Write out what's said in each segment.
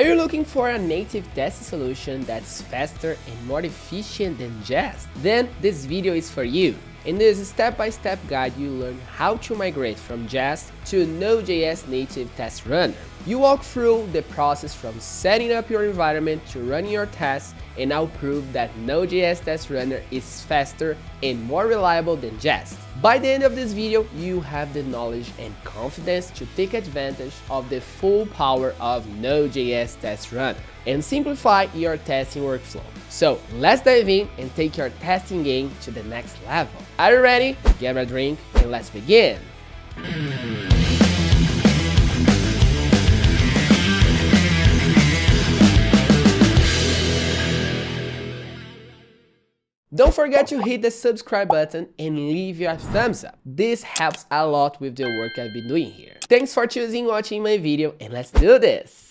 Are you looking for a native test solution that's faster and more efficient than Jest? Then this video is for you. In this step-by-step guide, you learn how to migrate from Jest to Node.js native test runner. You walk through the process from setting up your environment to running your tests, and I'll prove that Node.js test runner is faster and more reliable than Jest. By the end of this video, you have the knowledge and confidence to take advantage of the full power of Node.js Test Runner and simplify your testing workflow. So let's dive in and take your testing game to the next level. Are you ready? Grab a drink and let's begin. Don't forget to hit the subscribe button and leave your thumbs up. This helps a lot with the work I've been doing here. Thanks for watching my video, and let's do this!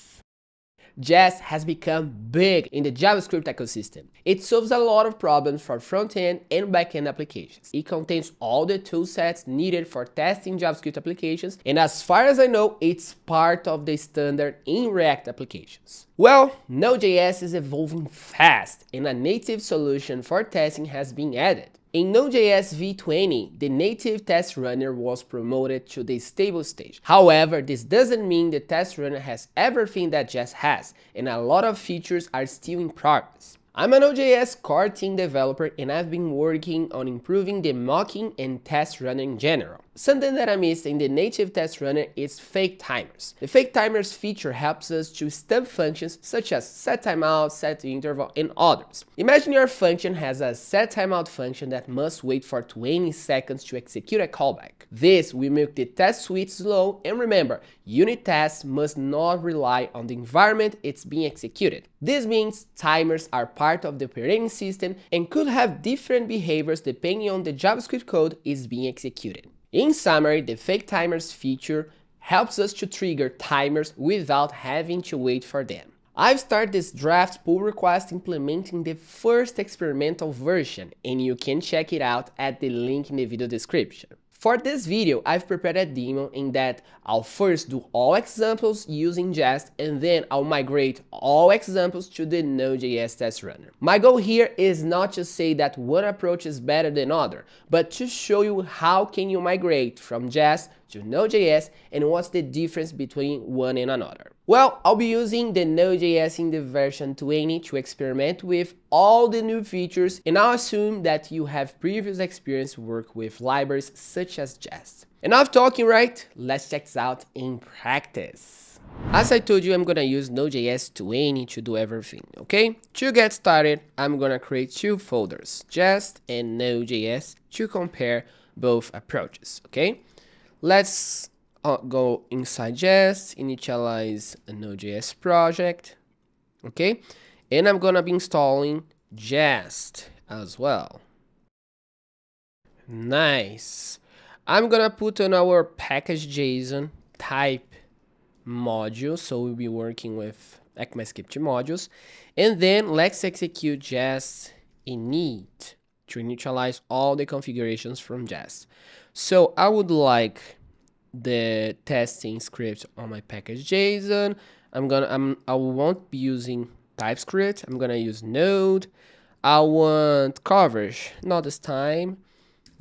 Jest has become big in the JavaScript ecosystem. It solves a lot of problems for front-end and back-end applications. It contains all the tool sets needed for testing JavaScript applications, and as far as I know, it's part of the standard in React applications. Well, Node.js is evolving fast, and a native solution for testing has been added. In Node.js V20, the native test runner was promoted to the stable stage. However, this doesn't mean the test runner has everything that Jest has, and a lot of features are still in progress. I'm a Node.js core team developer, and I've been working on improving the mocking and test runner in general. Something that I missed in the native test runner is fake timers. The fake timers feature helps us to stub functions such as set timeout, set interval, and others. Imagine your function has a set timeout function that must wait for 20 seconds to execute a callback. This will make the test suite slow, and remember, unit tests must not rely on the environment it's being executed. This means timers are part of the operating system and could have different behaviors depending on the JavaScript code is being executed. In summary, the fake timers feature helps us to trigger timers without having to wait for them. I've started this draft pull request implementing the first experimental version, and you can check it out at the link in the video description. For this video, I've prepared a demo in that I'll first do all examples using Jest, and then I'll migrate all examples to the Node.js test runner. My goal here is not to say that one approach is better than other, but to show you how can you migrate from Jest to Node.js and what's the difference between one and another. Well, I'll be using the Node.js in the version 20 to experiment with all the new features, and I'll assume that you have previous experience work with libraries such as Jest. Enough talking, right? Let's check this out in practice. As I told you, I'm gonna use Node.js 20 to do everything, okay? To get started, I'm gonna create two folders, Jest and Node.js, to compare both approaches, okay? Let's go inside Jest, initialize a Node.js project, okay? And I'm gonna be installing Jest as well. Nice. I'm gonna put on our package.json type module, so we'll be working with ECMAScript modules. And then let's execute Jest init to initialize all the configurations from Jest. So I would like the testing script on my package.json. I won't be using TypeScript. I'm gonna use Node. I want coverage, not this time,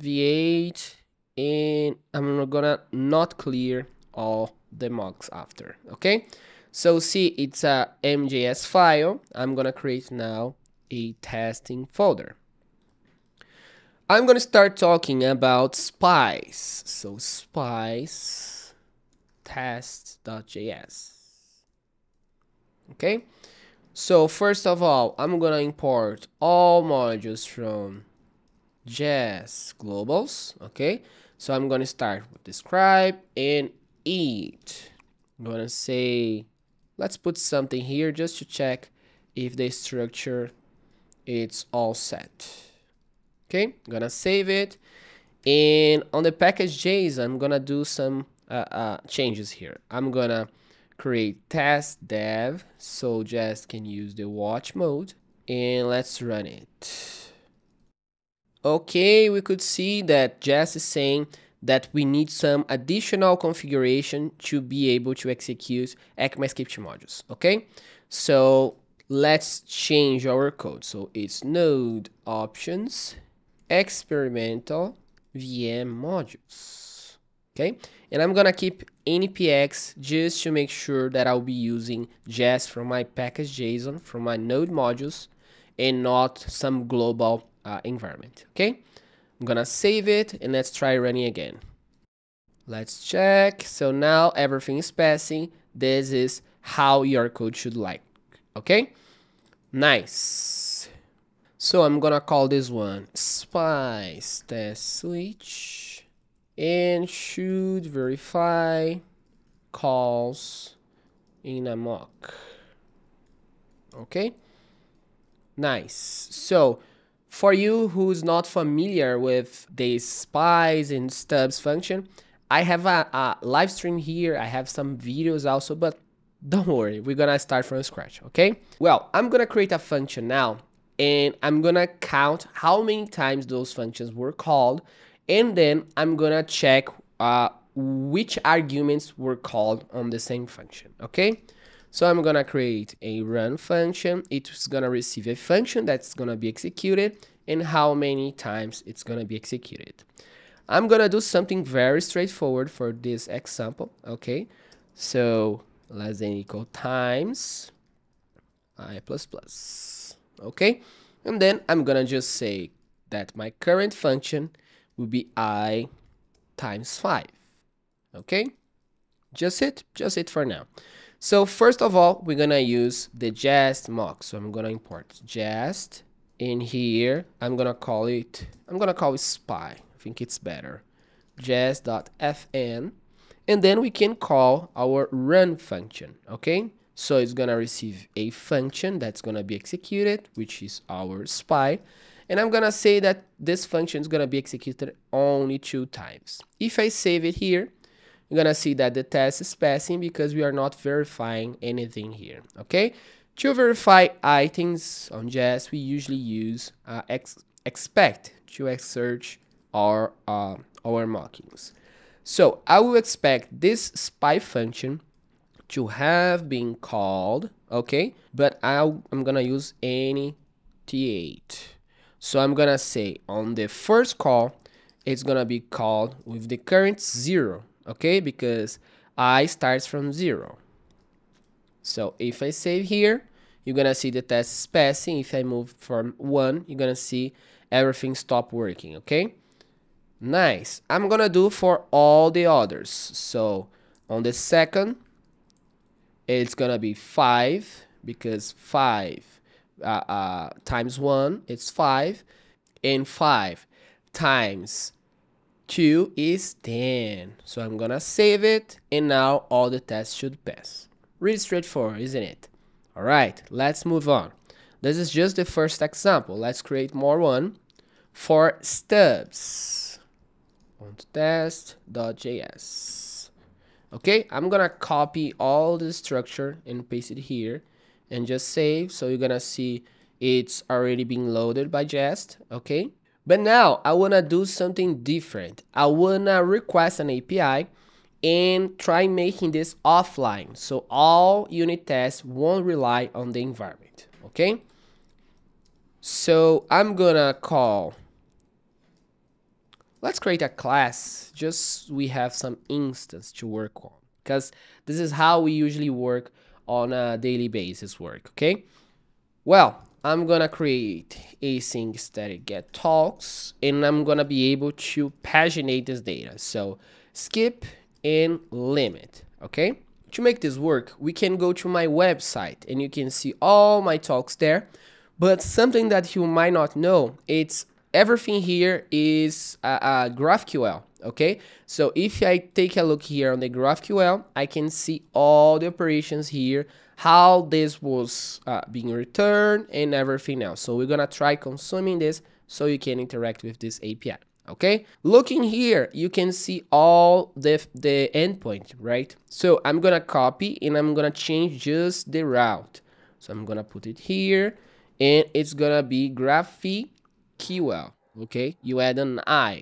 V8, and I'm gonna not clear all the mocks after, okay? So see, it's a MJS file. I'm gonna create now a testing folder. I'm gonna start talking about spice. So spice test.js. Okay, so first of all, I'm gonna import all modules from Jest globals. Okay, so I'm gonna start with describe and eat. I'm gonna say, let's put something here just to check if the structure it's all set. Okay, I'm gonna save it, and on the package.json, I'm gonna do some changes here. I'm gonna create test dev, so Jest can use the watch mode, and let's run it. Okay, we could see that Jest is saying that we need some additional configuration to be able to execute ECMAScript modules, okay? So let's change our code. So it's node options, experimental VM modules, okay? And I'm gonna keep npx just to make sure that I'll be using Jest from my package.json, from my node modules, and not some global environment, okay? I'm gonna save it and let's try running again. Let's check. So now everything is passing. This is how your code should look, okay? Nice. So I'm gonna call this one spice test switch and should verify calls in a mock, okay? Nice. So for you who's not familiar with the spice and stubs function, I have a live stream here. I have some videos also, but don't worry, we're gonna start from scratch, okay? Well, I'm gonna create a function now, and I'm gonna count how many times those functions were called, and then I'm gonna check which arguments were called on the same function, okay? So I'm gonna create a run function. It's gonna receive a function that's gonna be executed and how many times it's gonna be executed. I'm gonna do something very straightforward for this example, okay? So less than equal times I plus plus, okay? And then I'm gonna just say that my current function will be I times 5, okay? Just it for now. So first of all, we're gonna use the Jest mock. So I'm gonna import Jest in here. I'm gonna call it spy. I think it's better. Jest.fn. And then we can call our run function, okay? So it's gonna receive a function that's gonna be executed, which is our spy. And I'm gonna say that this function is gonna be executed only 2 times. If I save it here, you're gonna see that the test is passing because we are not verifying anything here, okay? To verify items on Jest, we usually use expect to exert our mockings. So I will expect this spy function to have been called, okay? But I'm gonna use any T8. So I'm gonna say on the first call, it's gonna be called with the current 0, okay, because I starts from 0. So if I save here, you're gonna see the test is passing. If I move from 1, you're gonna see everything stop working, okay? Nice. I'm gonna do for all the others. So on the second, it's gonna be 5, because 5 times 1 it's 5, and 5 times 2 is 10. So I'm gonna save it, and now all the tests should pass. Really straightforward, isn't it? All right, let's move on. This is just the first example. Let's create more one for stubs on test.js. Okay, I'm gonna copy all the structure and paste it here and just save. So you're gonna see it's already been loaded by Jest, okay? But now I want to do something different. I want to request an API and try making this offline, so all unit tests won't rely on the environment, okay? So I'm gonna call, let's create a class, just we have some instance to work on, because this is how we usually work on a daily basis work, okay? Well, I'm gonna create async static get talks, and I'm gonna be able to paginate this data. So skip and limit, okay? To make this work, we can go to my website and you can see all my talks there. But something that you might not know, it's everything here is GraphQL, okay? So if I take a look here on the GraphQL, I can see all the operations here, how this was being returned and everything else. So we're gonna try consuming this so you can interact with this API, okay? Looking here, you can see all the endpoint, right? So I'm gonna copy and I'm gonna change just the route. So I'm gonna put it here and it's gonna be GraphQL, okay? You add an I.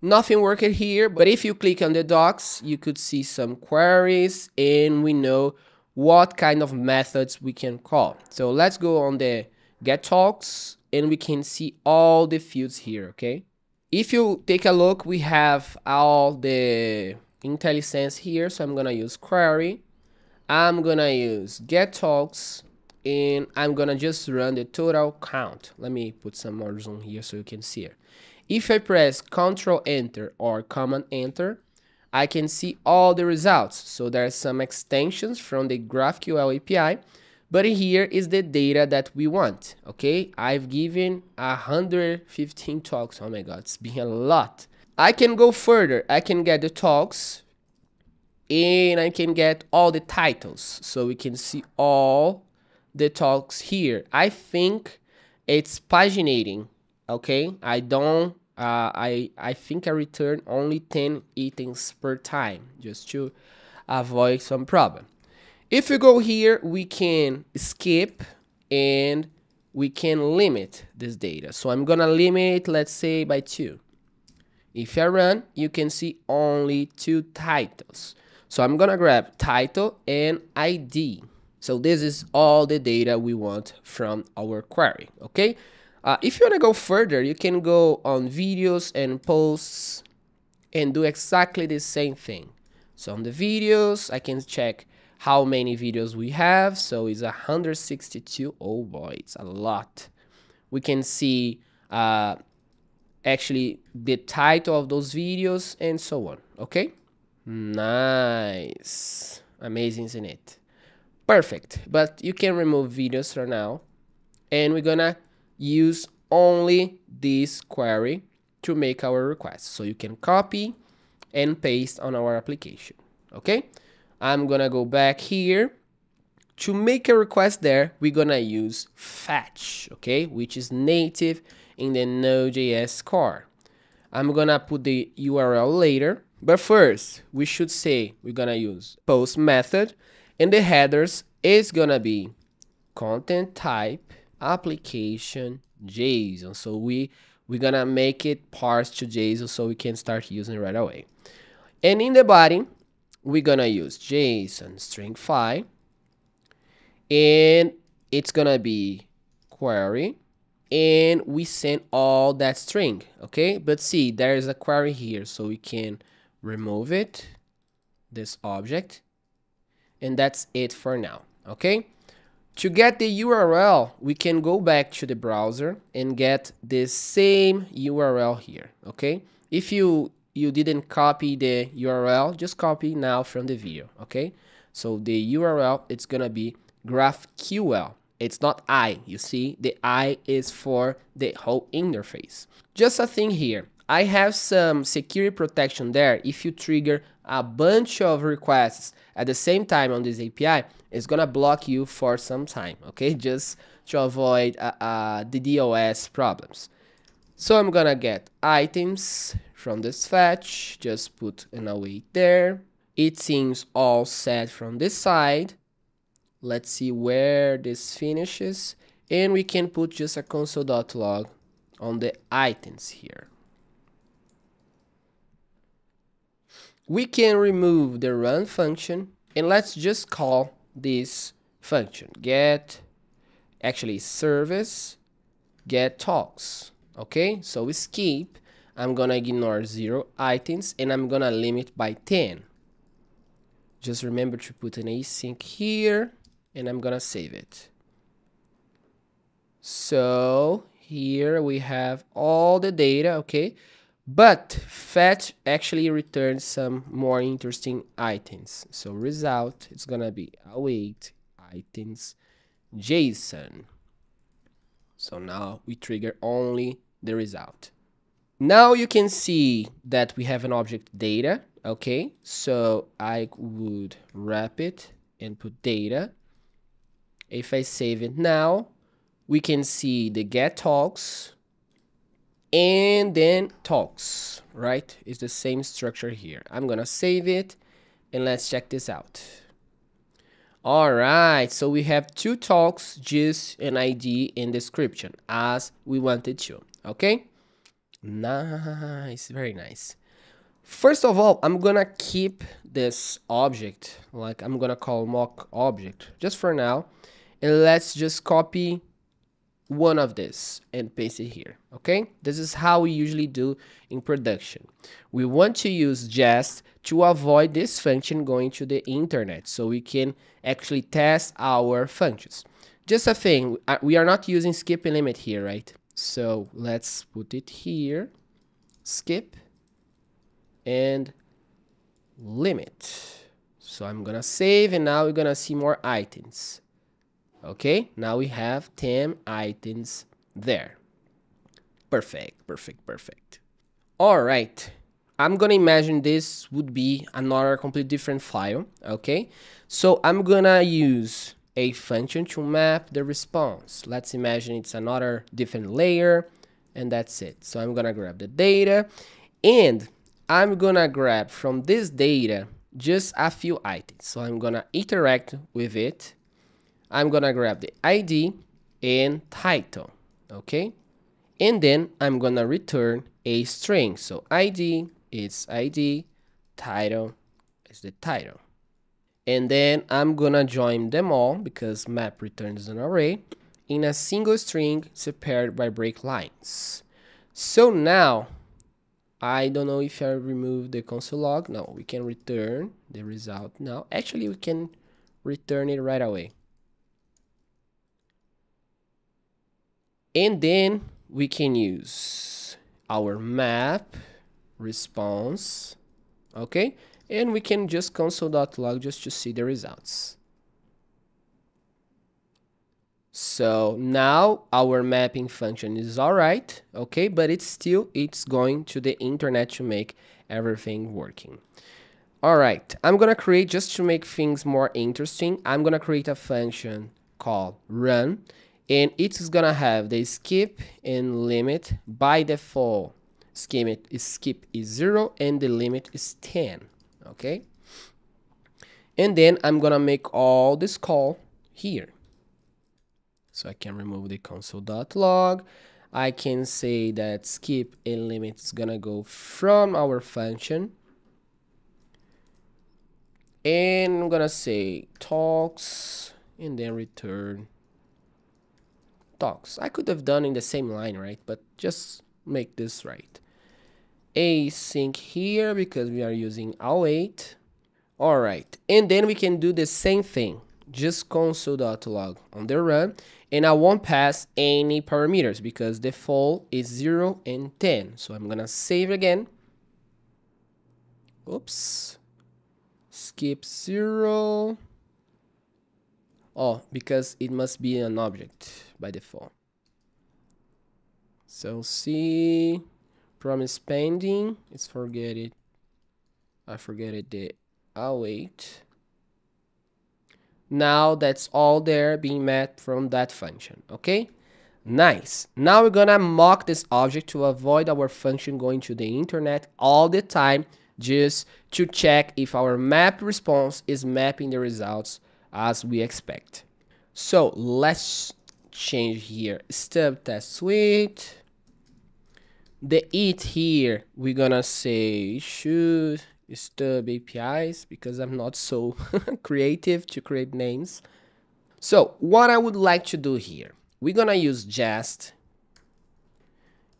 Nothing worked here, but if you click on the docs, you could see some queries and we know what kind of methods we can call. So let's go on the get talks and we can see all the fields here, okay? If you take a look, we have all the IntelliSense here. So I'm gonna use query, I'm gonna use get talks, and I'm gonna just run the total count. Let me put some more zoom here so you can see it. If I press Ctrl Enter or Command Enter, I can see all the results. So there are some extensions from the GraphQL API, but here is the data that we want. Okay, I've given 115 talks. Oh my God, it's been a lot. I can go further. I can get the talks and I can get all the titles. So we can see all the talks here. I think it's paginating. Okay, I don't, I think I return only 10 items per time just to avoid some problem. If we go here, we can skip and we can limit this data. So I'm gonna limit, let's say, by 2. If I run, you can see only 2 titles. So I'm gonna grab title and ID. So this is all the data we want from our query, okay? If you wanna go further, you can go on videos and posts and do exactly the same thing. So on the videos, I can check how many videos we have. So it's 162. Oh boy, it's a lot. We can see actually the title of those videos and so on. Okay, nice, amazing, isn't it? Perfect. But you can remove videos for now, and we're gonna use only this query to make our request. So you can copy and paste on our application. Okay, I'm gonna go back here. To make a request there, we're gonna use fetch, okay, which is native in the Node.js core. I'm gonna put the URL later, but first we should say we're gonna use post method, and the headers is gonna be content type application JSON. So we're gonna make it parse to JSON so we can start using it right away. And in the body, we're gonna use JSON string file, and it's gonna be query, and we send all that string, okay? But see, there is a query here, so we can remove it, this object, and that's it for now, okay? To get the URL, we can go back to the browser and get the same URL here, okay? If you didn't copy the URL, just copy now from the video, okay? So the URL, it's gonna be GraphQL. It's not I, you see? The I is for the whole interface. Just a thing here, I have some security protection there. If you trigger a bunch of requests at the same time on this API, it's gonna block you for some time, okay? Just to avoid the DOS problems. So I'm gonna get items from this fetch, just put an await there. It seems all set from this side. Let's see where this finishes, and we can put just a console.log on the items here. We can remove the run function, and let's just call this function get, actually service get talks, okay? So we skip. I'm gonna ignore 0 items, and I'm gonna limit by 10. Just remember to put an async here, and I'm gonna save it. So here we have all the data, okay? But fetch actually returns some more interesting items. So result, it's gonna be await items JSON. So now we trigger only the result. Now you can see that we have an object data, okay? So I would wrap it and put data. If I save it now, we can see the get talks and then talks, right? It's the same structure here. I'm gonna save it and let's check this out. All right, so we have 2 talks, just an ID and description as we wanted to, okay? Nice, very nice. First of all, I'm gonna keep this object, like I'm gonna call mock object just for now, and let's just copy one of this and paste it here. Okay, this is how we usually do in production. We want to use Jest to avoid this function going to the internet, so we can actually test our functions. Just a thing, we are not using skip and limit here, right? So let's put it here, skip and limit. So I'm gonna save, and now we're gonna see more items. Okay, now we have 10 items there. Perfect, perfect, perfect. All right, I'm gonna imagine this would be another completely different file. Okay, so I'm gonna use a function to map the response. Let's imagine it's another different layer, and that's it. So I'm gonna grab the data, and I'm gonna grab from this data just a few items. So I'm gonna interact with it. I'm gonna grab the ID and title, okay? And then I'm gonna return a string. So ID is ID, title is the title. And then I'm gonna join them all, because map returns an array, in a single string separated by break lines. So now, I don't know if I remove the console log. No, we can return the result now. Actually, we can return it right away. And then we can use our map response, okay? And we can just console.log just to see the results. So now our mapping function is all right, okay? But it's going to the internet to make everything working. All right, I'm gonna create, just to make things more interesting, I'm gonna create a function called run. And it's gonna have the skip and limit by default. Skip is 0 and the limit is 10, okay? And then I'm gonna make all this call here. So I can remove the console.log. I can say that skip and limit is gonna go from our function. And I'm gonna say talks and then return talks. I could have done in the same line, right? But just make this right. Async here, because we are using await. All right, and then we can do the same thing. Just console.log on the run, and I won't pass any parameters because default is 0 and 10. So I'm gonna save again. Oops. Skip 0. Oh, because it must be an object by default. So see, promise pending. It's forget it. I forget it. Await. Now that's all there being met from that function. Okay, nice. Now we're gonna mock this object to avoid our function going to the internet all the time, just to check if our map response is mapping the results as we expect. So let's change here, stub test suite. The it here, we're gonna say should stub APIs, because I'm not so creative to create names. So what I would like to do here, we're gonna use Jest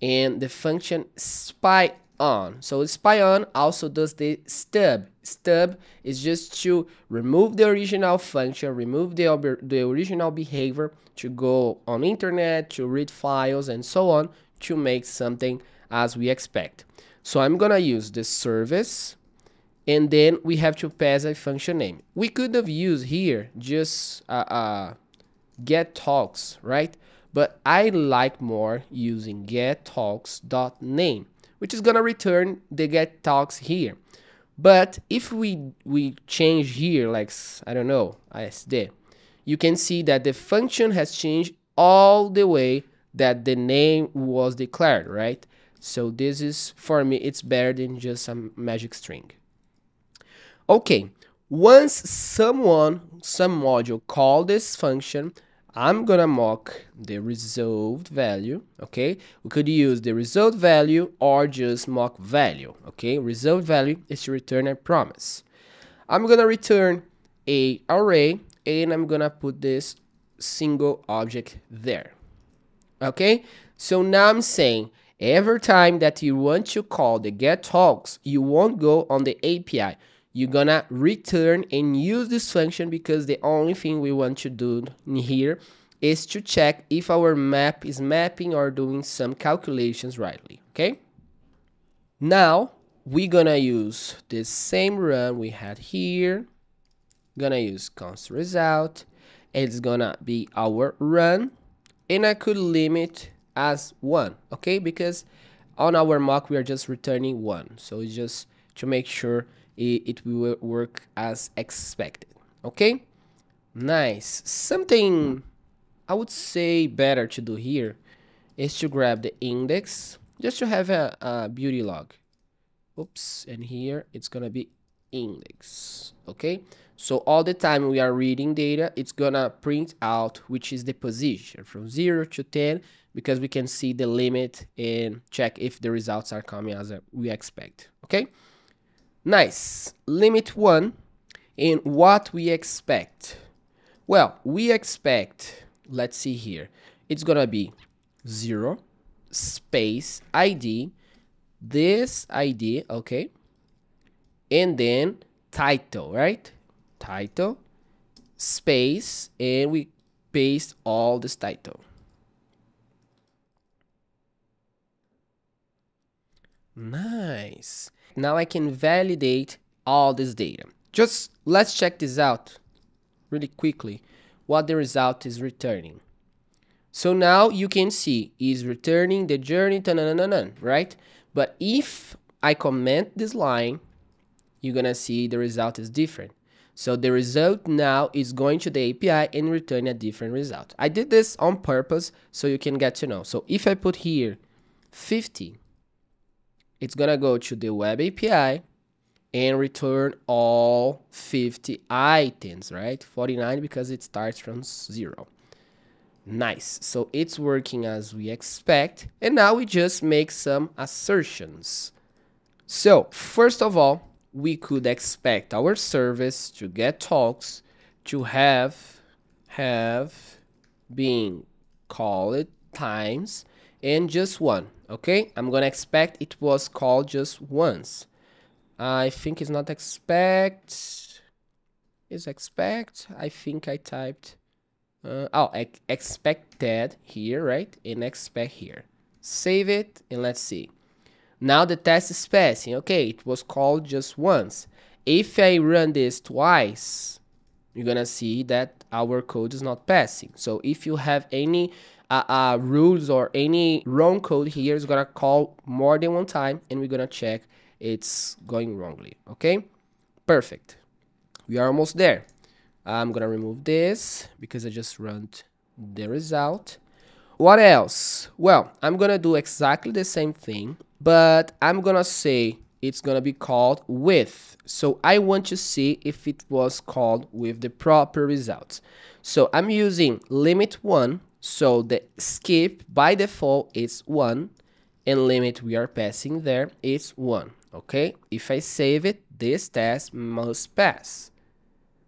and the function spy on. So spy on also does the stub. Stub is just to remove the original function, remove the original behavior, to go on internet, to read files and so on, to make something as we expect. So I'm gonna use the service, and then we have to pass a function name. We could have used here just get talks, right? But I like more using get talks.name, which is gonna return the get talks here. But if we change here, like, I don't know, ISD, you can see that the function has changed all the way that the name was declared, right? So this is, for me, it's better than just some magic string. Okay, once some module call this function, I'm gonna mock the resolved value, okay? We could use the resolved value or just mock value, okay? Resolved value is to return a promise. I'm gonna return a array and I'm gonna put this single object there, okay? So now I'm saying every time that you want to call the get talks, you won't go on the API. You're gonna return and use this function because the only thing we want to do in here is to check if our map is mapping or doing some calculations rightly, okay? Now, we're gonna use the same run we had here. Gonna use const result. It's gonna be our run. And I could limit as 1, okay? Because on our mock, we are just returning 1. So it's just to make sure it will work as expected, okay? Nice. Something I would say better to do here is to grab the index just to have a beauty log. Oops, and here it's gonna be index, okay? So all the time we are reading data, it's gonna print out which is the position from 0 to 10, because we can see the limit and check if the results are coming as we expect, okay? Nice. Limit 1. And what we expect? Well, we expect, let's see here, it's gonna be 0 space ID, this ID, okay, and then title, right? Title space, and we paste all this title. Nice. Now I can validate all this data. Just let's check this out really quickly, what the result is returning. So now you can see is returning the journey, right? But if I comment this line, you're gonna see the result is different. So the result now is going to the API and return a different result. I did this on purpose so you can get to know. So if I put here 50, it's gonna go to the web API and return all 50 items, right? 49 because it starts from 0. Nice. So it's working as we expect. And now we just make some assertions. So first of all, we could expect our service to get talks to have been called times and just 1. Okay, I'm gonna expect it was called just once. I think it's not expect. Is expect? I think I typed. Expected here, right? And expect here. Save it and let's see. Now the test is passing. Okay, it was called just once. If I run this twice, you're gonna see that our code is not passing. So if you have any rules or any wrong code here, is gonna call more than one time and we're gonna check it's going wrongly, okay? Perfect. We are almost there. I'm gonna remove this because I just ran the result. What else? Well, I'm gonna do exactly the same thing, but I'm gonna say it's gonna be called with. So I want to see if it was called with the proper results. So I'm using limit 1. So the skip by default is 1 and limit we are passing there is 1, okay? If I save it, this test must pass.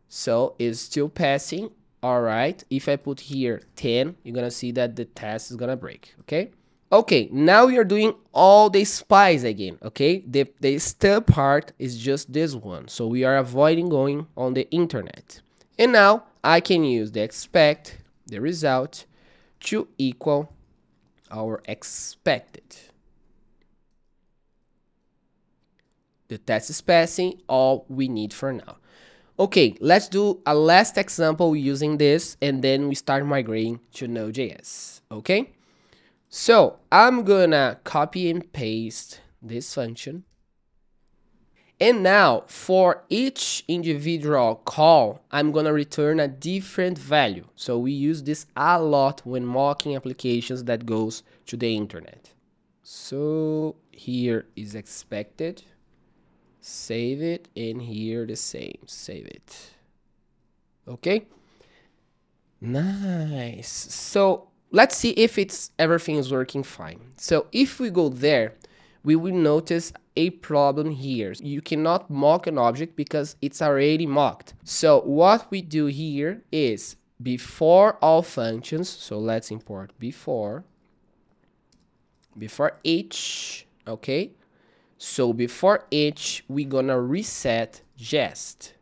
So it's still passing, all right? If I put here 10, you're gonna see that the test is gonna break, okay? Okay, now we are doing all the spies again, okay? The stub part is just this one. So we are avoiding going on the internet. And now I can use the expect, the result, to equal our expected. The test is passing, all we need for now. Okay, let's do a last example using this and then we start migrating to Node.js, okay? So I'm gonna copy and paste this function. And now for each individual call, I'm gonna return a different value. So we use this a lot when mocking applications that goes to the internet. So here is expected, save it, and here the same, save it. Okay. Nice. So let's see if it's everything is working fine. So if we go there, we will notice a problem here. You cannot mock an object because it's already mocked. So what we do here is before all functions, so let's import before each, okay? So before each, we're gonna reset jest.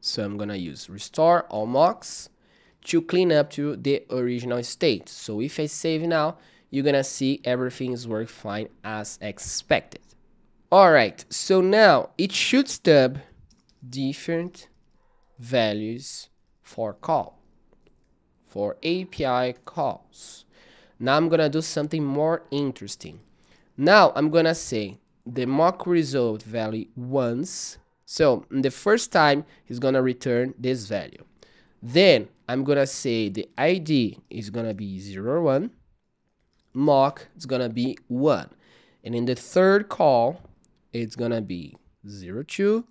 So I'm gonna use restore all mocks to clean up to the original state. So if I save now, you're gonna see everything is working fine as expected. All right, so now it should stub different values for call, for API calls. Now I'm gonna do something more interesting. Now I'm gonna say the mock result value once. So the first time it's gonna return this value. Then I'm gonna say the ID is gonna be 01, mock is gonna be 1, and in the third call it's gonna be 02,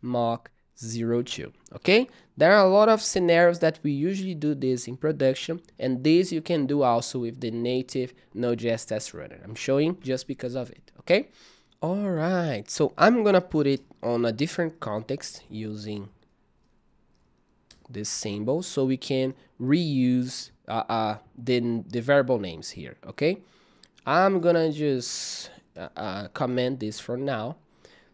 mock 02. Okay, there are a lot of scenarios that we usually do this in production, and this you can do also with the native Node.js test runner. I'm showing just because of it. Okay, all right, so I'm gonna put it on a different context using this symbol so we can reuse the variable names here. Okay, I'm gonna just comment this for now.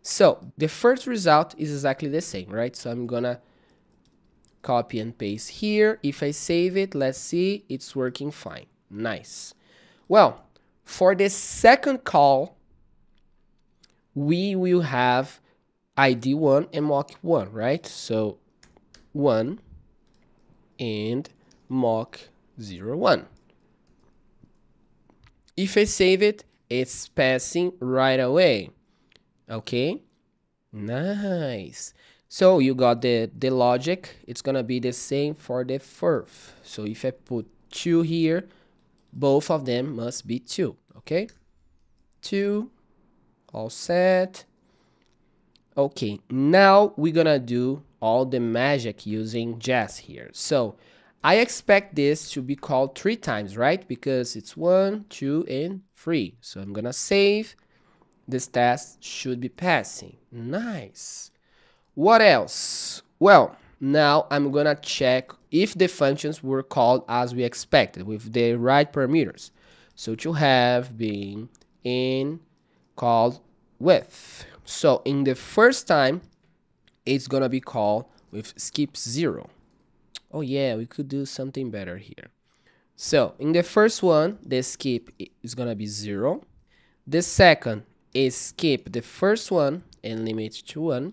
So the first result is exactly the same, right? So I'm gonna copy and paste here. If I save it, let's see, it's working fine. Nice. Well, for the second call we will have ID1 and mock1, right? So 1 and mock 01. If I save it, it's passing right away. Okay, nice. So you got the logic. It's gonna be the same for the fourth. So if I put 2 here, both of them must be 2. Okay, 2, all set. Okay, now we're gonna do all the magic using jest here. So I expect this to be called 3 times, right? Because it's 1, 2, and 3. So I'm gonna save. This test should be passing. Nice. What else? Well, now I'm gonna check if the functions were called as we expected with the right parameters. So to have been in called with. So in the first time, it's gonna be called with skip 0. Oh yeah, we could do something better here. So in the first one, the skip is gonna be 0. The second is skip the first one and limit to 1.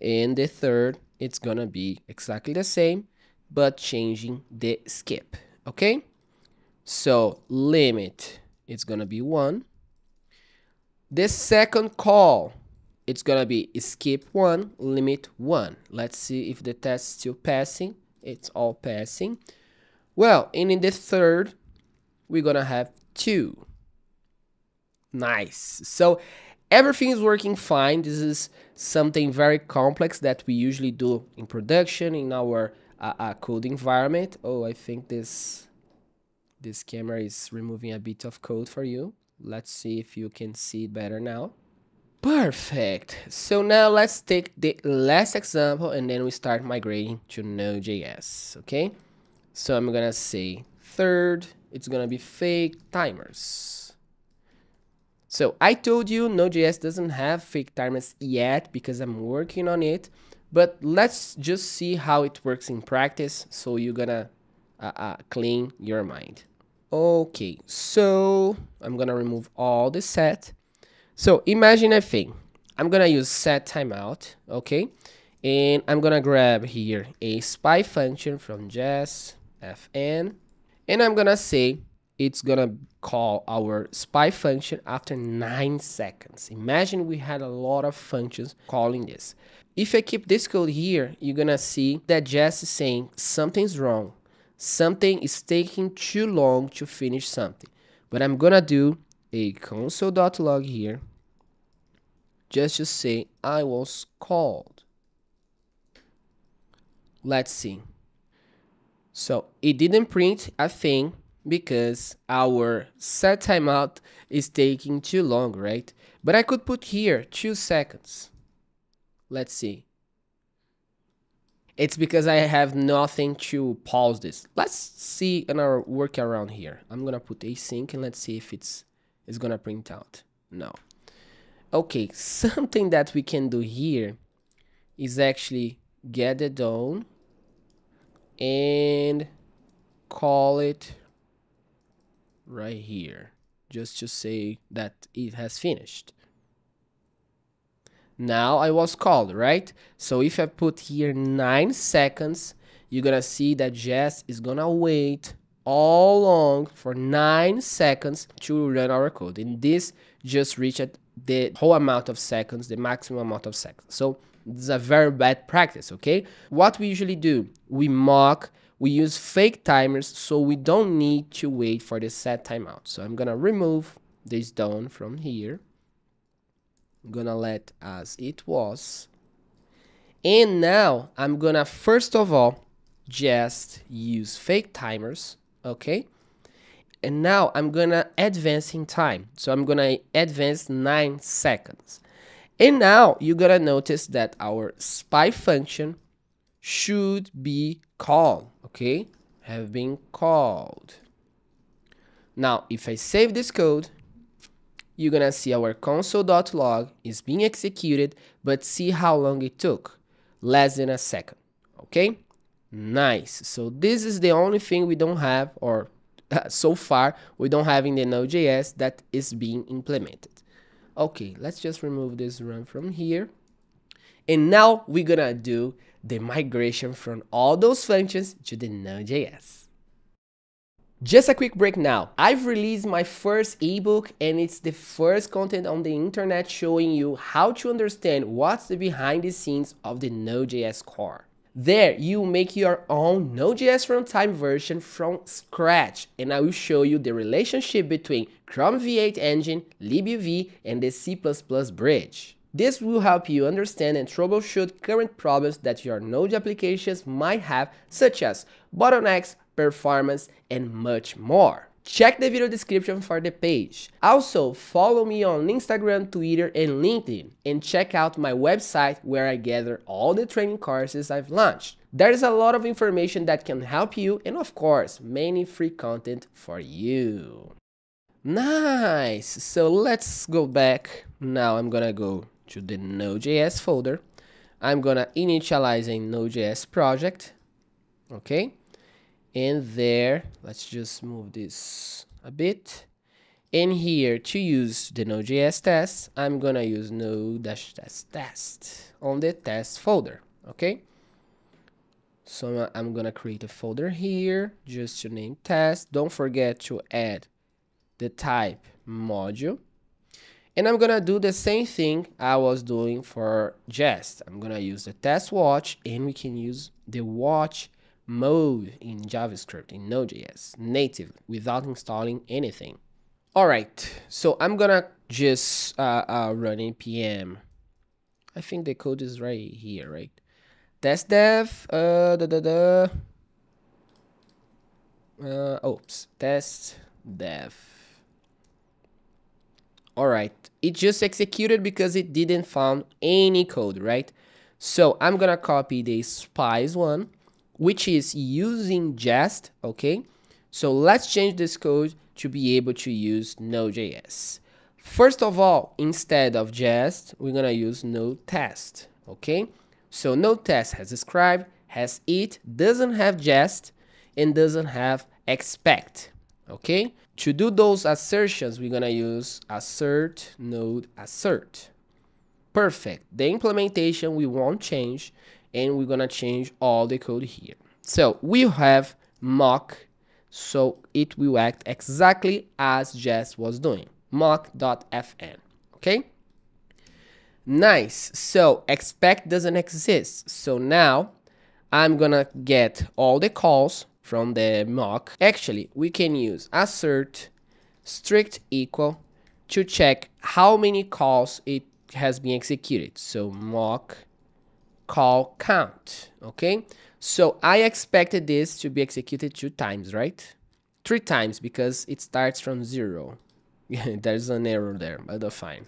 And the third, it's gonna be exactly the same, but changing the skip. Okay? So limit, it's gonna be 1. The second call, it's gonna be skip 1, limit 1. Let's see if the test is still passing. It's all passing. Well, and in the third, we're gonna have 2. Nice. So everything is working fine. This is something very complex that we usually do in production in our code environment. Oh, I think this camera is removing a bit of code for you. Let's see if you can see it better now. Perfect. So now let's take the last example and then we start migrating to Node.js. Okay, so I'm gonna say third, it's gonna be fake timers. So I told you Node.js doesn't have fake timers yet because I'm working on it, but let's just see how it works in practice, so you're gonna clean your mind. Okay, so I'm gonna remove all the set. So imagine a thing. I'm gonna use set timeout, okay? And I'm gonna grab here a spy function from jest fn, and I'm gonna say it's gonna call our spy function after 9 seconds. Imagine we had a lot of functions calling this. If I keep this code here, you're gonna see that jest is saying something's wrong. Something is taking too long to finish something. But I'm gonna do a console.log here just to say I was called. Let's see. So it didn't print a thing because our set timeout is taking too long, right? But I could put here 2 seconds. Let's see. It's because I have nothing to pause this. Let's see another workaround here. I'm gonna put async and let's see if it's gonna print out. No. Okay, something that we can do here is actually get it on and call it right here, just to say that it has finished. Now I was called, right? So if I put here 9 seconds, you're gonna see that Jest is gonna wait all along for 9 seconds to run our code, and this just reached the whole amount of seconds, the maximum amount of seconds. So this is a very bad practice, okay? What we usually do, we mock, we use fake timers, so we don't need to wait for the set timeout. So I'm gonna remove this done from here. I'm gonna let as it was. And now I'm gonna, first of all, just use fake timers, okay? And now I'm gonna advance in time. So I'm gonna advance 9 seconds. And now you're gonna notice that our spy function should be called, okay? Have been called. Now, if I save this code, you're gonna see our console.log is being executed, but see how long it took, less than a second, okay? Nice, so this is the only thing we don't have, or so far, we don't have in the Node.js that is being implemented. Okay, let's just remove this run from here. And now we're gonna do the migration from all those functions to the Node.js. Just a quick break now. I've released my first ebook, and it's the first content on the internet showing you how to understand what's the behind the scenes of the Node.js core. There, you make your own Node.js runtime version from scratch, and I will show you the relationship between Chrome V8 engine, LibUV, and the C++ bridge. This will help you understand and troubleshoot current problems that your Node applications might have, such as bottlenecks, performance, and much more. Check the video description for the page. Also, follow me on Instagram, Twitter, and LinkedIn, and check out my website where I gather all the training courses I've launched. There is a lot of information that can help you, and of course, many free content for you. Nice, so let's go back. Now I'm gonna go to the Node.js folder. I'm gonna initialize a Node.js project, okay? And there, let's just move this a bit. In here, to use the Node.js test, I'm gonna use node-test on the test folder, okay? So I'm gonna create a folder here, just to name test. Don't forget to add the type module. And I'm gonna do the same thing I was doing for Jest. I'm gonna use the test watch, and we can use the watch mode in JavaScript, in Node.js, natively, without installing anything. All right, so I'm gonna just run npm. I think the code is right here, right? Test dev, oops, test dev. All right, it just executed because it didn't found any code, right? So I'm gonna copy the spies one, which is using Jest, okay? So let's change this code to be able to use Node.js. First of all, instead of Jest, we're gonna use Node.test, okay? So Node.test has describe, has it, doesn't have Jest, and doesn't have expect, okay? To do those assertions, we're gonna use assert, node assert. Perfect, the implementation we won't change, and we're gonna change all the code here. So we have mock, so it will act exactly as Jest was doing, mock.fn, okay? Nice, so expect doesn't exist. So now I'm gonna get all the calls from the mock. Actually, we can use assert strict equal to check how many calls it has been executed. So mock call count, okay? So I expected this to be executed 2 times, right? 3 times, because it starts from 0. There's an error there, but fine.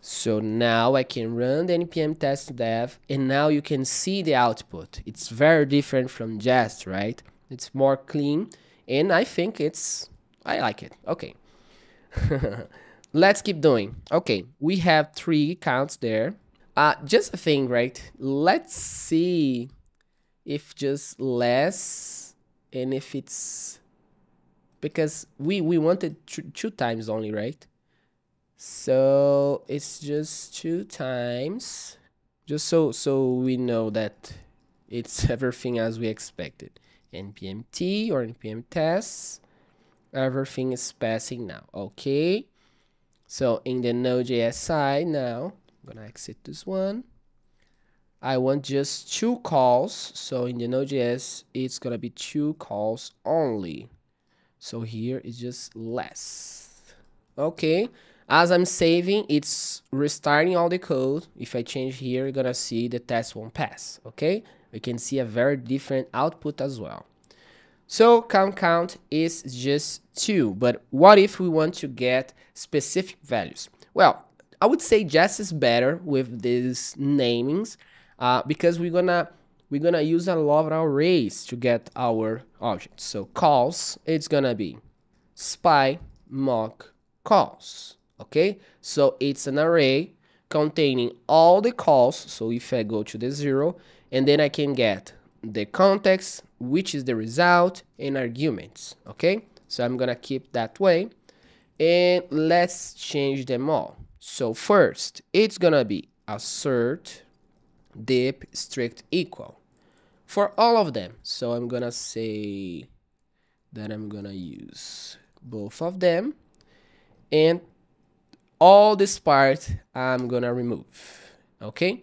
So now I can run the npm test dev, and now you can see the output. It's very different from Jest, right? It's more clean, and I think it's... I like it. Okay. Let's keep doing. Okay, we have 3 counts there. Just a thing, right? Let's see if just less and if it's... Because we wanted 2 times only, right? So it's just 2 times. Just so we know that it's everything as we expected. NPM T or NPM tests. Everything is passing now. Okay. So in the Node.js side now, I'm gonna exit this one. I want just 2 calls. So in the Node.js, it's gonna be 2 calls only. So here is just less. Okay. As I'm saving, it's restarting all the code. If I change here, you're gonna see the test won't pass. Okay. We can see a very different output as well. So count is just 2. But what if we want to get specific values? Well, I would say Jest is better with these namings because we're gonna use a lot of arrays to get our objects. So calls, it's gonna be spy mock calls. Okay, so it's an array containing all the calls. So if I go to the 0, and then I can get the context, which is the result, and arguments. Okay, so I'm gonna keep that way, and let's change them all. So first, it's gonna be assert, div, strict equal for all of them. So I'm gonna say that I'm gonna use both of them, and all this part I'm gonna remove. Okay,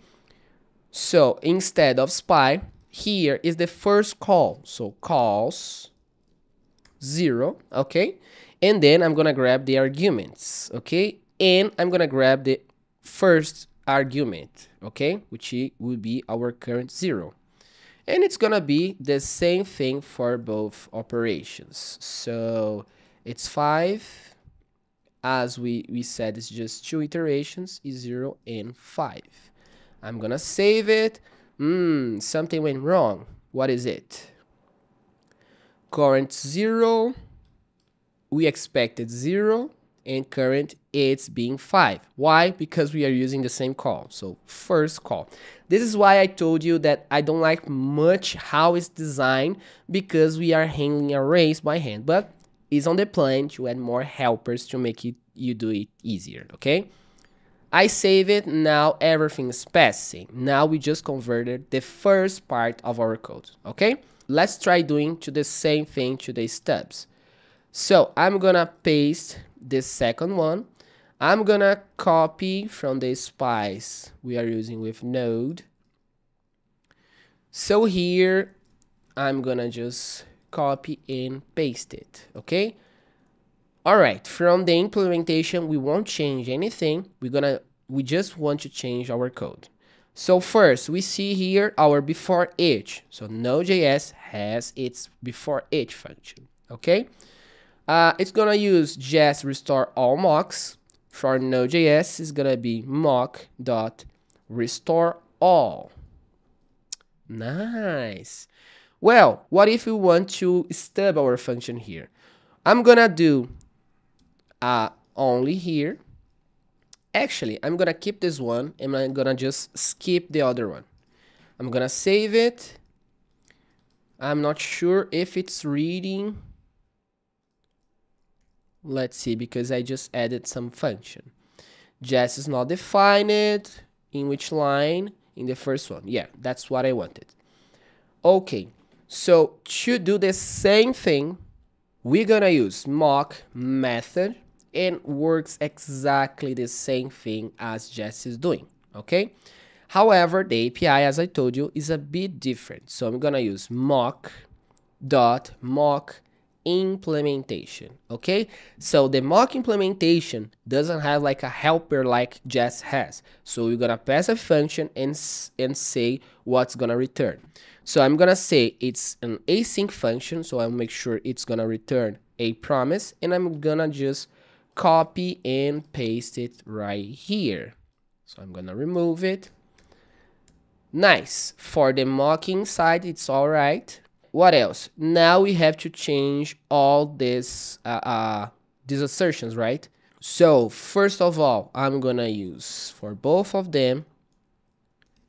so instead of spy, here is the first call. So calls 0. Okay, and then I'm gonna grab the arguments. Okay, and I'm gonna grab the first argument, okay, which would be our current 0, and it's gonna be the same thing for both operations. So it's 5, as we said, it's just 2 iterations, is 0 and 5. I'm gonna save it. Something went wrong. What is it? Current 0, we expected 0, and current it's being 5. Why? Because we are using the same call. So first call. This is why I told you that I don't like much how it's designed, because we are handling arrays by hand, but it's on the plan to add more helpers to make it you do it easier. Okay, I save it. Now everything is passing. Now we just converted the first part of our code. Okay, let's try doing to the same thing to the stubs. So I'm gonna paste this second one. I'm gonna copy from the spice we are using with Node. So here I'm gonna just copy and paste it. Okay, all right, from the implementation we won't change anything. We just want to change our code. So first we see here our before each. So Node.js has its before each function. Okay, it's gonna use Jest restore all mocks. For Node.js is gonna be mock dot restore all. Nice. Well, what if we want to stub our function here? I'm gonna do only here. Actually, I'm gonna keep this one, and I'm gonna just skip the other one. I'm gonna save it. I'm not sure if it's reading. Let's see, because I just added some function. Jest is not defined. In which line? In the first one. Yeah, that's what I wanted. Okay, so to do the same thing, we're gonna use mock method, and works exactly the same thing as Jest is doing. Okay, however, the API, as I told you, is a bit different. So I'm gonna use mock dot mock implementation. Okay, so the mock implementation doesn't have like a helper like Jest has, so we're gonna pass a function and say what's gonna return. So I'm gonna say it's an async function, so I'll make sure it's gonna return a promise, and I'm gonna just copy and paste it right here. So I'm gonna remove it. Nice. For the mocking side, it's all right. What else? Now we have to change all these assertions, right? So first of all, I'm gonna use for both of them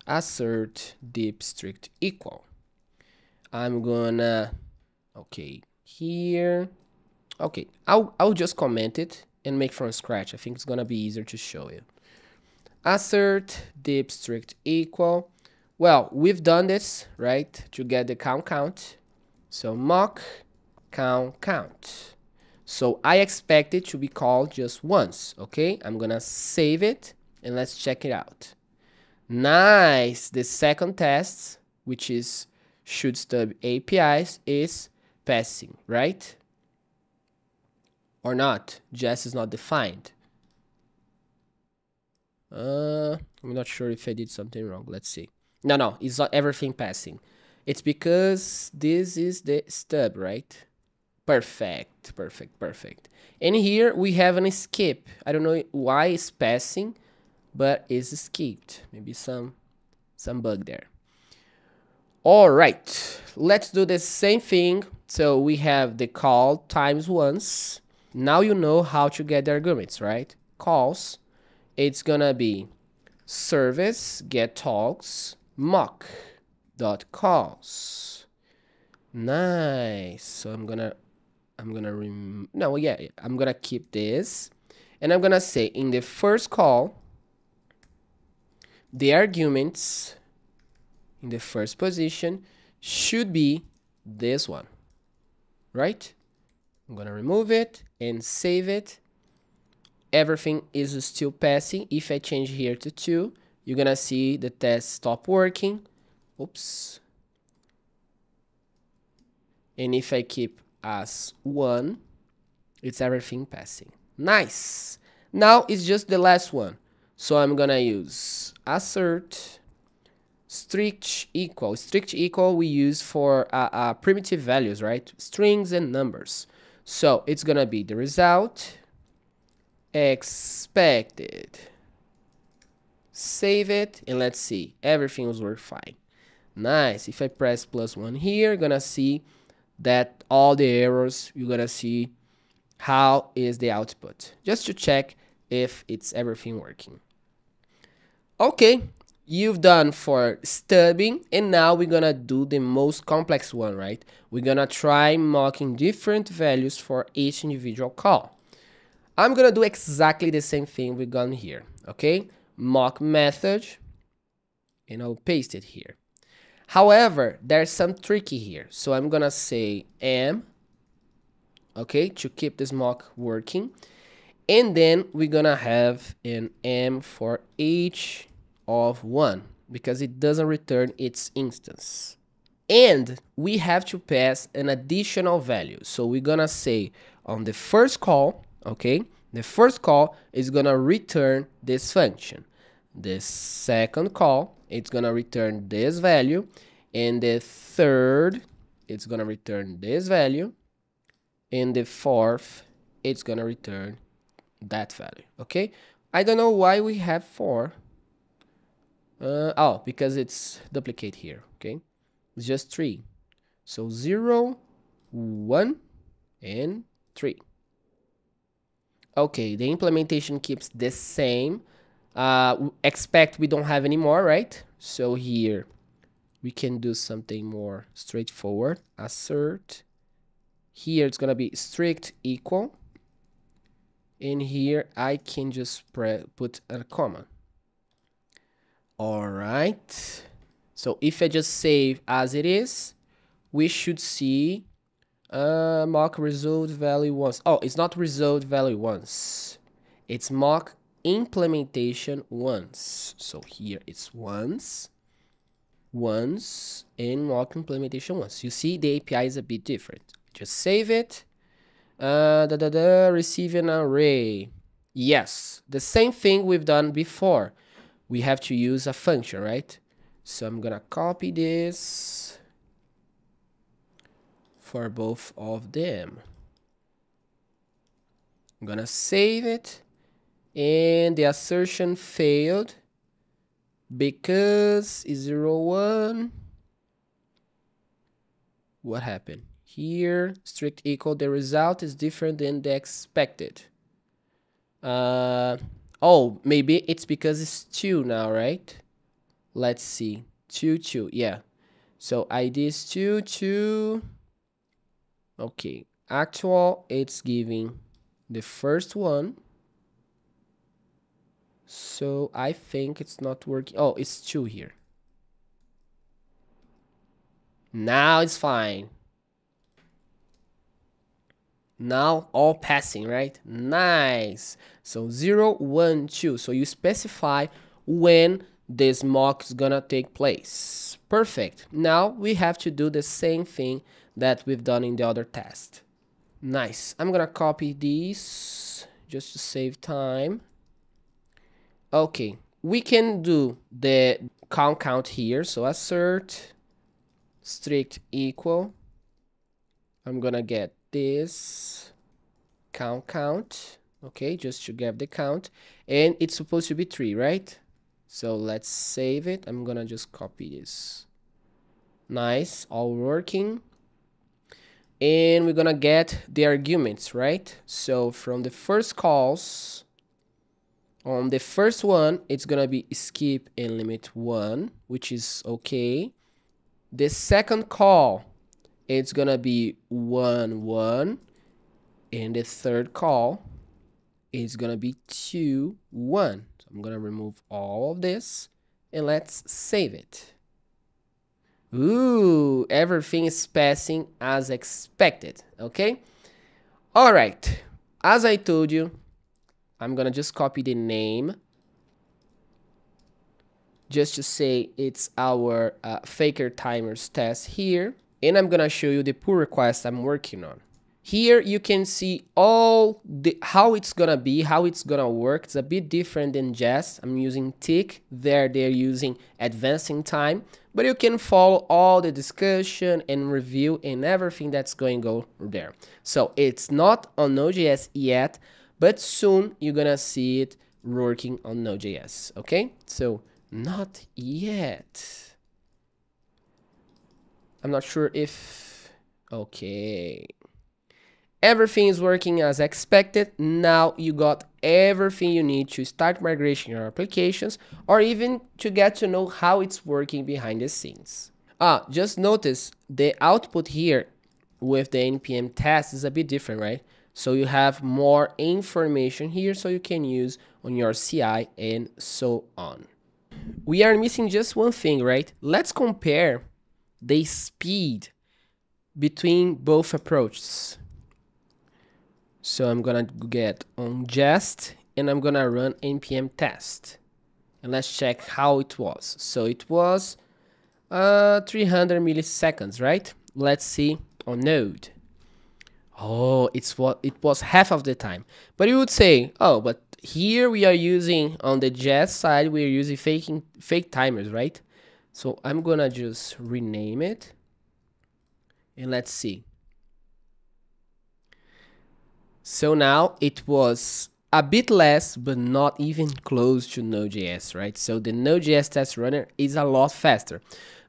assert deep strict equal. I'm gonna, okay, here. Okay, I'll just comment it and make from scratch. I think it's gonna be easier to show you. Assert deep strict equal. Well, we've done this, right, to get the count. So mock count. So I expect it to be called just once, okay? I'm gonna save it and let's check it out. Nice! The second test, which is should stub APIs, is passing, right? Or not. Jest is not defined. I'm not sure if I did something wrong. Let's see. No, it's not everything passing. It's because this is the stub, right? Perfect. And here we have an skip. I don't know why it's passing, but it's skipped. Maybe some bug there. All right, let's do the same thing. So we have the call times once. Now you know how to get the arguments, right? Calls, it's gonna be service get talks mock.calls. Nice. So I'm gonna keep this, and I'm gonna say in the first call the arguments in the first position should be this one, right? I'm gonna remove it and save it. Everything is still passing. If I change here to 2, you're gonna see the test stop working. Oops. And if I keep as 1, it's everything passing. Nice. Now it's just the last one. So I'm gonna use assert strict equal. Strict equal we use for primitive values, right? Strings and numbers. So it's gonna be the result expected. Save it and let's see. Everything was working fine. Nice. If I press +1 here, gonna see that all the errors. You're gonna see how is the output, just to check if it's everything working. Okay, you've done for stubbing, and now we're gonna do the most complex one, right? We're gonna try mocking different values for each individual call. I'm gonna do exactly the same thing we've done here, okay? Mock method, and I'll paste it here. However, there's some tricky here, so I'm gonna say m, okay, to keep this mock working, and then we're gonna have an m for each of 1, because it doesn't return its instance, and we have to pass an additional value. So we're gonna say on the first call, okay, the first call is gonna return this function. The second call, it's gonna return this value, and the third, it's gonna return this value, and the fourth, it's gonna return that value. Okay, I don't know why we have 4. Oh, because it's duplicate here. Okay, it's just 3. So 0, 1, and 3. Okay, the implementation keeps the same. Expect we don't have any more, right? So here we can do something more straightforward. Assert. Here it's gonna be strict equal. And here I can just put a comma. All right. So if I just save as it is, we should see mock result value once. Oh, it's not result value once. It's mock implementation once. So here it's once, and mock implementation once. You see the API is a bit different. Just save it. Receive an array. Yes, the same thing we've done before. We have to use a function, right? So I'm gonna copy this for both of them. I'm gonna save it, and the assertion failed because 01. What happened here? Strict equal, the result is different than the expected. Oh, maybe it's because it's 2 now, right? Let's see. 2, 2, yeah. So ID is 2, 2. Okay, actual, it's giving the first one. So I think it's not working. Oh, it's 2 here. Now it's fine. Now all passing, right? Nice. So 0, 1, 2. So you specify when this mock is gonna take place. Perfect. Now we have to do the same thing that we've done in the other test. Nice. I'm gonna copy these just to save time. Okay, we can do the count here. So assert strict equal. I'm gonna get this count, okay, just to get the count, and it's supposed to be 3, right? So let's save it. I'm gonna just copy this. Nice, all working, and we're gonna get the arguments, right? So from the first calls, on the first one, it's gonna be skip and limit 1, which is okay. The second call, it's gonna be 1, 1, and the third call is gonna be 2, 1. So I'm gonna remove all of this and let's save it. Ooh, everything is passing as expected. Okay, all right, as I told you, I'm gonna just copy the name just to say it's our faker timers test here. And I'm gonna show you the pull request I'm working on. Here you can see all the how it's gonna work. It's a bit different than Jest. I'm using tick. There they're using advancing time, but you can follow all the discussion and review and everything that's going to go there. So it's not on Node.js yet, but soon you're gonna see it working on Node.js. Okay, so not yet. I'm not sure if... Okay. Everything is working as expected. Now you got everything you need to start migrating your applications or even to get to know how it's working behind the scenes. Ah, just notice the output here with the NPM test is a bit different, right? So you have more information here so you can use on your CI and so on. We are missing just one thing, right? Let's compare the speed between both approaches. So I'm gonna get on Jest and I'm gonna run npm test, and let's check how it was. So it was 300 milliseconds, right? Let's see on Node. Oh, it's what it was, half of the time. But you would say, oh, but here we are using on the Jest side, we're using fake timers, right? So I'm gonna just rename it and let's see. So now it was a bit less, but not even close to Node.js, right? So the Node.js test runner is a lot faster,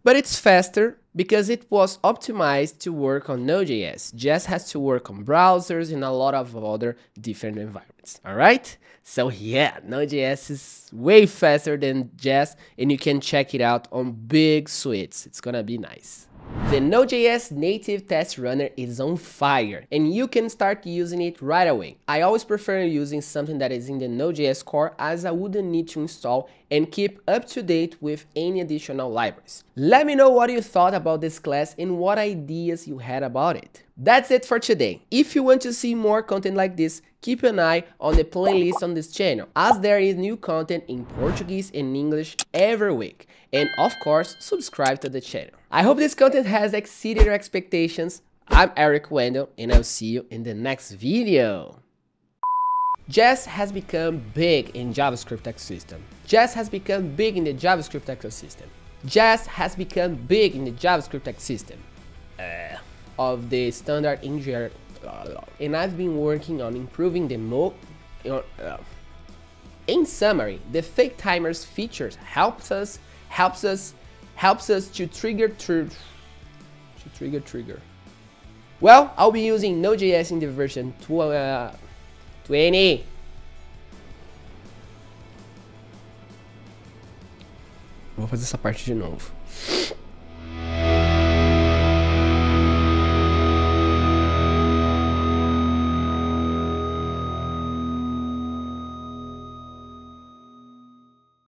but it's faster because it was optimized to work on Node.js. Jest has to work on browsers and a lot of other different environments, all right? So yeah, Node.js is way faster than Jest, and you can check it out on big suites. It's gonna be nice. The Node.js native test runner is on fire, and you can start using it right away. I always prefer using something that is in the Node.js core, as I wouldn't need to install and keep up to date with any additional libraries. Let me know what you thought about this class and what ideas you had about it. That's it for today. If you want to see more content like this, keep an eye on the playlist on this channel, as there is new content in Portuguese and English every week. And of course, subscribe to the channel. I hope this content has exceeded your expectations. I'm Erick Wendel, and I'll see you in the next video. Jest has become big in JavaScript ecosystem. Jest has become big in the JavaScript ecosystem. Jest has become big in the JavaScript ecosystem of the standard engineer, and I've been working on improving the mode. In summary, the fake timers features helps us to trigger. Well, I'll be using Node.js in the version 20. Vou fazer essa parte de novo.